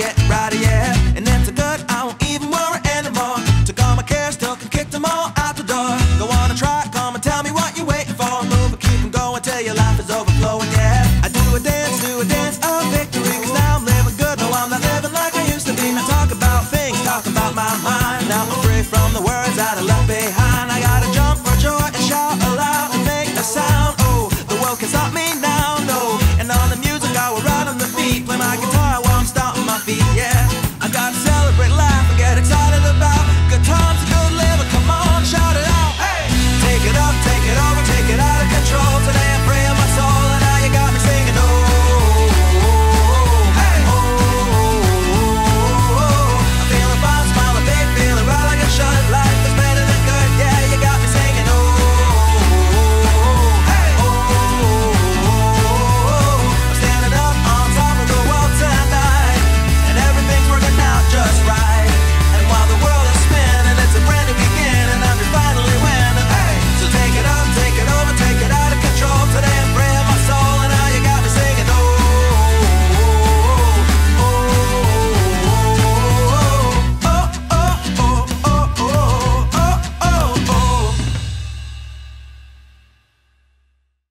get right, yeah. And it's so good, I won't even worry anymore. Took all my cares, took and kicked them all out the door. Go on and try, come and tell me what you're waiting for. Move and keep them going till your life is overflowing, yeah. I do a dance of victory, cause now I'm living good, no I'm not living like I used to be. I talk about things, talk about my mind. Now I'm free from the words that I left behind. I gotta jump for joy and shout aloud and make a sound. Oh, the world can stop me now, no. And on the music I will run on the beat, play my guitar while I'm stomping my feet, yeah.